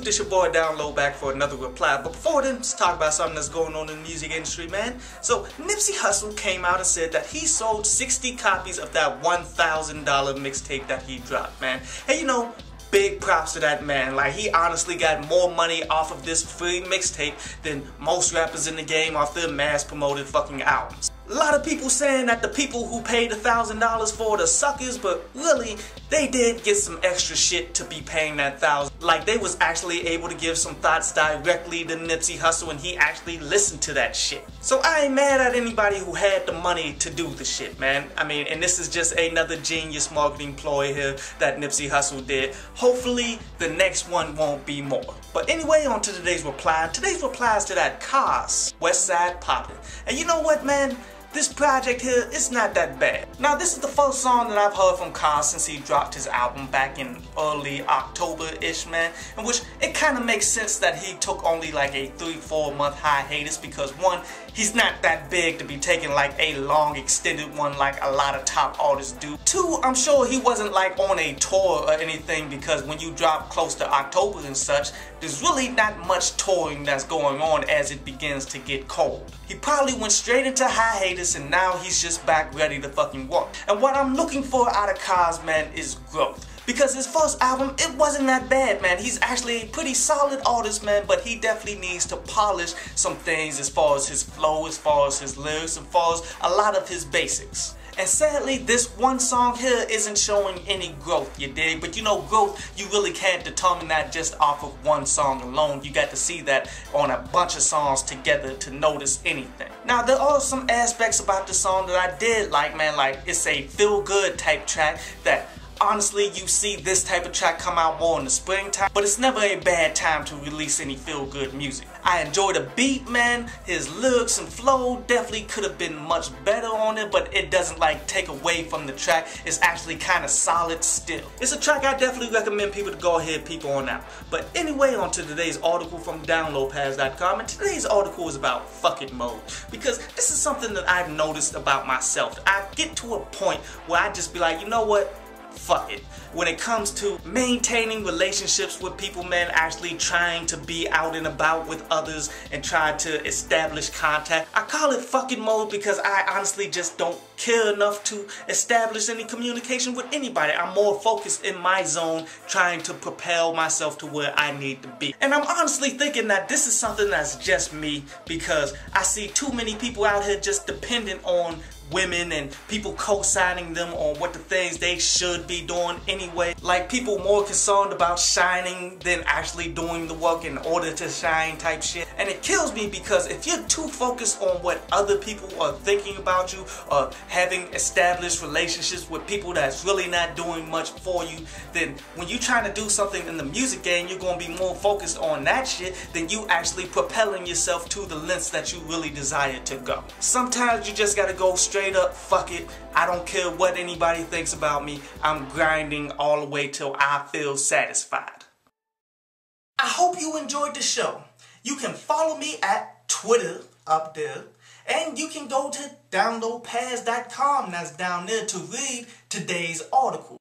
YouTube, this your boy Downlow back for another reply. But before then, let's talk about something that's going on in the music industry, man. So Nipsey Hussle came out and said that he sold 60 copies of that $1,000 mixtape that he dropped, man. Hey, you know, big props to that man. Like, he honestly got more money off of this free mixtape than most rappers in the game off their mass promoted fucking albums. A lot of people saying that the people who paid $1,000 for the suckers, but really, they did get some extra shit to be paying that $1,000. Like, they was actually able to give some thoughts directly to Nipsey Hussle, and he actually listened to that shit. So I ain't mad at anybody who had the money to do the shit, man. I mean, and this is just another genius marketing ploy here that Nipsey Hussle did. Hopefully, the next one won't be more. But anyway, on to today's reply. Today's reply is to that Cozz, Westside Poppin'. And you know what, man? This project here, it's not that bad. Now, this is the first song that I've heard from Cozz since he dropped his album back in early October-ish, man. In which, it kind of makes sense that he took only like a 3-4 month hiatus because one, he's not that big to be taking like a long extended one like a lot of top artists do. Two, I'm sure he wasn't like on a tour or anything because when you drop close to October and such, there's really not much touring that's going on as it begins to get cold. He probably went straight into hiatus and now he's just back ready to fucking work. And what I'm looking for out of Cozz, man, is growth. Because his first album, it wasn't that bad, man. He's actually a pretty solid artist, man, but he definitely needs to polish some things as far as his flow, as far as his lyrics, as far as a lot of his basics. And sadly, this one song here isn't showing any growth, you dig? But you know, growth, you really can't determine that just off of one song alone. You got to see that on a bunch of songs together to notice anything. Now, there are some aspects about this song that I did like, man. Like, it's a feel-good type track that honestly, you see this type of track come out more in the springtime, but it's never a bad time to release any feel-good music. I enjoyed the beat, man. His lyrics and flow definitely could have been much better on it, but it doesn't like take away from the track. It's actually kind of solid still. It's a track I definitely recommend people to go ahead, people on out. But anyway, on to today's article from downlopaz.com, and today's article is about Fuck It Mode, because this is something that I've noticed about myself. I get to a point where I just be like, you know what? Fuck it. When it comes to maintaining relationships with people, man, actually trying to be out and about with others and trying to establish contact, I call it Fuck It Mode because I honestly just don't care enough to establish any communication with anybody. I'm more focused in my zone trying to propel myself to where I need to be. And I'm honestly thinking that this is something that's just me because I see too many people out here just dependent on women and people co-signing them on what the things they should be doing anyway. Like people more concerned about shining than actually doing the work in order to shine type shit. And it kills me because if you're too focused on what other people are thinking about you or having established relationships with people that's really not doing much for you, then when you're trying to do something in the music game, you're going to be more focused on that shit than you actually propelling yourself to the lengths that you really desire to go. Sometimes you just got to go straight up, fuck it. I don't care what anybody thinks about me. I'm grinding all the way till I feel satisfied. I hope you enjoyed the show. You can follow me at Twitter up there, and you can go to downlopaz.com that's down there to read today's article.